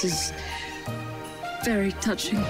This is very touching.